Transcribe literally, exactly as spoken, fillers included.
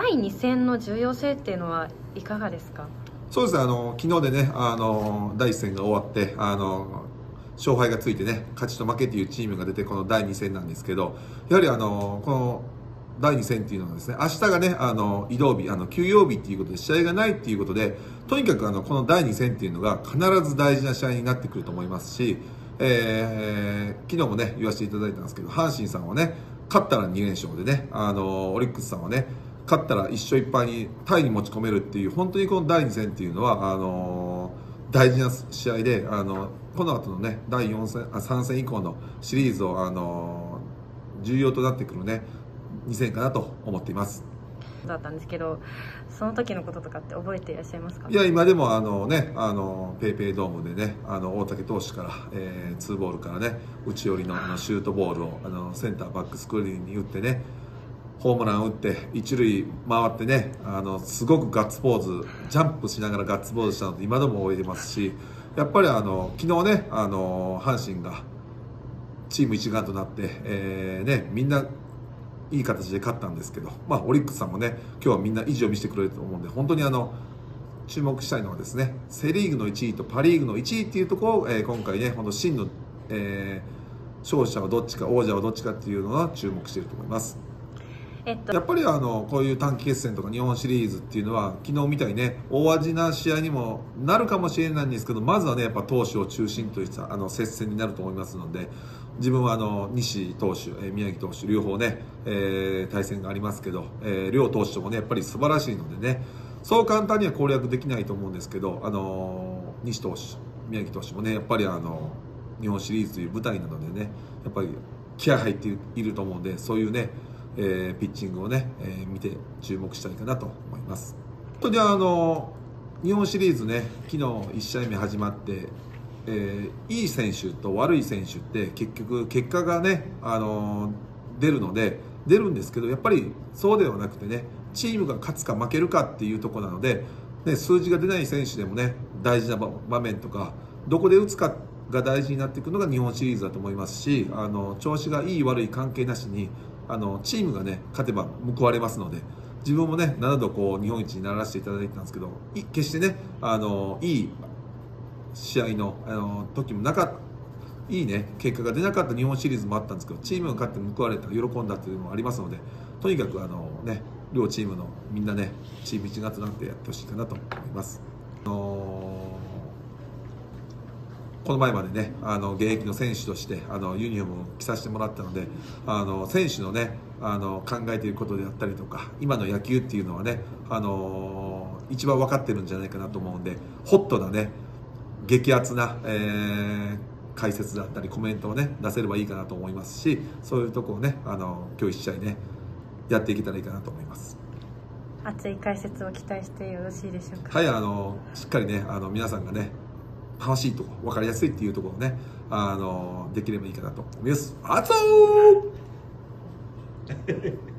だいに戦の重要性っていうのはいかがですか？そうですね、あの昨日でね、あの第いち戦が終わってあの勝敗がついてね、勝ちと負けというチームが出て、このだいに戦なんですけど、やはりあのこのだいに戦というのはですね、明日がね、あの移動日、あの休養日ということで試合がないということで、とにかくあのこのだいに戦というのが必ず大事な試合になってくると思いますし、えー、昨日もね言わせていただいたんですけど、阪神さんはね勝ったらに連勝でね、あのオリックスさんはね勝ったらいっ勝いっ敗にタイに持ち込めるっていう、本当にこのだいに戦というのはあの大事な試合で、あのこの後のねだいよん戦、あさん戦以降のシリーズをあの重要となってくるねに戦かなと思っています。だったんですけど、その時のこととかって覚えていらっしゃいますか？いや、今でもあのね、あのペイペイドームでね、あの大竹投手から、えー、ツーボールからね内寄りのあのシュートボールをあのセンターバックスクリーンに打ってね、ホームラン打って一塁回ってね、あのすごくガッツポーズ、ジャンプしながらガッツポーズしたので今でも覚えてますし、やっぱりあの昨日ね、あの阪神がチーム一丸となって、えー、ねみんないい形で勝ったんですけど、まあ、オリックスさんもね今日はみんな意地を見せてくれると思うんで、本当にあの注目したいのはですね、セ・リーグのいちいとパ・リーグのいちいっていうところを、えー、今回ね本当真の、えー、勝者はどっちか王者はどっちかっていうのは注目していると思います。えっと、やっぱりあのこういう短期決戦とか日本シリーズっていうのは昨日みたいにね大味な試合にもなるかもしれないんですけど、まずはねやっぱ投手を中心としたあの接戦になると思いますので、自分はあの西投手、えー、宮城投手両方ね、えー、対戦がありますけど、えー、両投手ともねやっぱり素晴らしいのでね、そう簡単には攻略できないと思うんですけど、あのー、西投手宮城投手もねやっぱりあの日本シリーズという舞台なのでね、やっぱり気合入っていると思うんで、そういうねえー、ピッチングをね、えー、見て注目したいかなと思います。本当にあの日本シリーズね昨日いち試合目始まって、えー、いい選手と悪い選手って結局結果がね、あのー、出るので出るんですけど、やっぱりそうではなくてねチームが勝つか負けるかっていうところなので、ね、数字が出ない選手でもね大事な場面とかどこで打つかが大事になっていくのが日本シリーズだと思いますし、あの調子がいい悪い関係なしにあのチームが、ね、勝てば報われますので、自分も、ね、ななどこう日本一にならせていただいたんですけど、い決して、ね、あのいい試合 の, あの時もなかったいい、ね、結果が出なかった日本シリーズもあったんですけど、チームが勝って報われた喜んだというのもありますので、とにかくあの、ね、両チームのみんな、ね、チーム一丸となってやってほしいかなと思います。あのーこの前までね、あの現役の選手としてあのユニフォームを着させてもらったので、あの選手のねあの考えていることであったりとか、今の野球っていうのはねあの一番分かってるんじゃないかなと思うんで、ホットなね激アツな、えー、解説だったりコメントをね出せればいいかなと思いますし、そういうところをねあの今日一試合ねやっていけたらいいかなと思います。熱い解説を期待してよろしいでしょうか？はい、あのしっかりねあの皆さんがね楽しいとこ分かりやすいっていうところをねあのできればいいかなと思います。あざー